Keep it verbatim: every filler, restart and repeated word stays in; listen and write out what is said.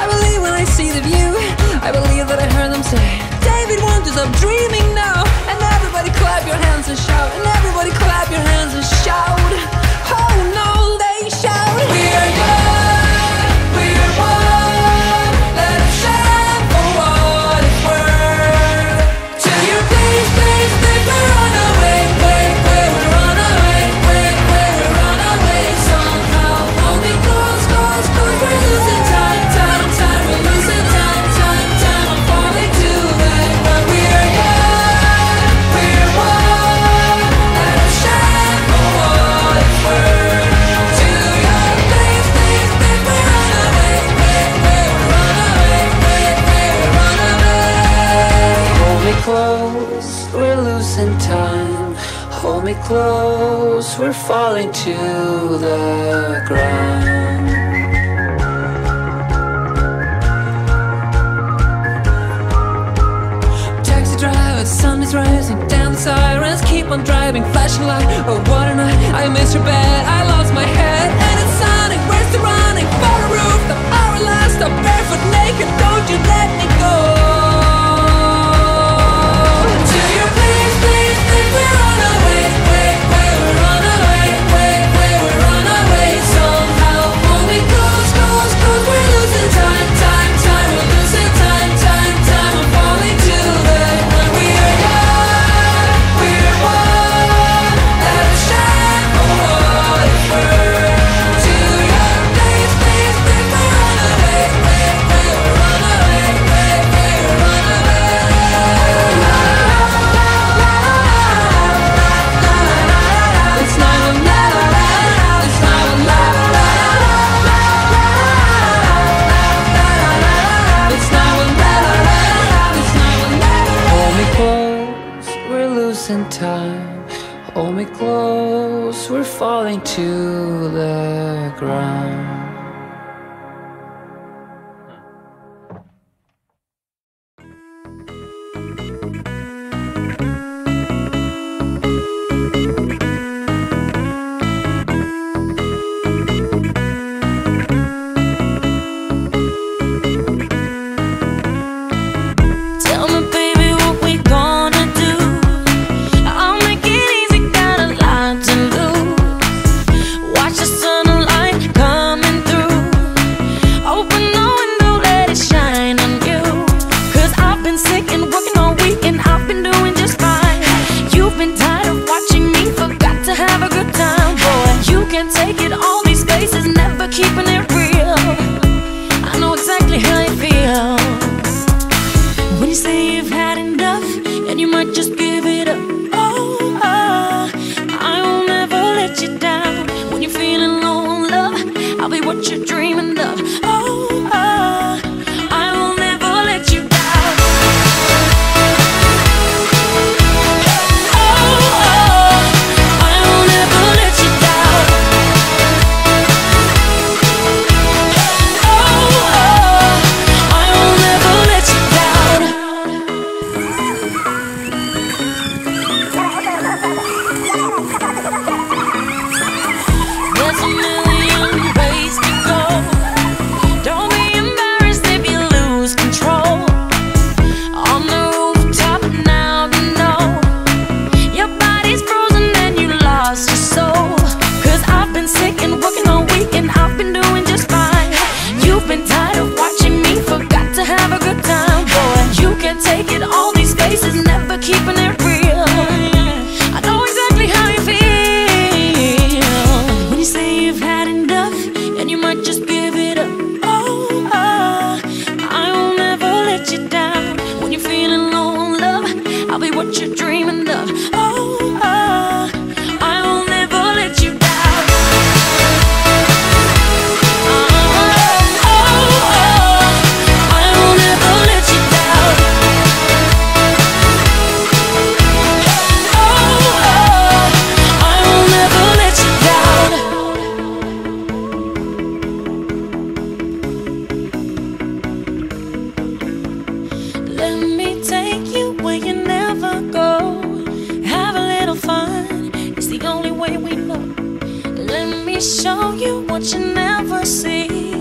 I believe when I see close, we're falling to the ground. Taxi driver, the sun is rising, down the sirens keep on driving, flashing light, oh what a night. I miss your bed, I lost my head, and it's sonic, we're still running for the roof, the hour last, I'm barefoot naked, don't you let me go. In time, hold me close, we're falling to the ground. Show you what you never see.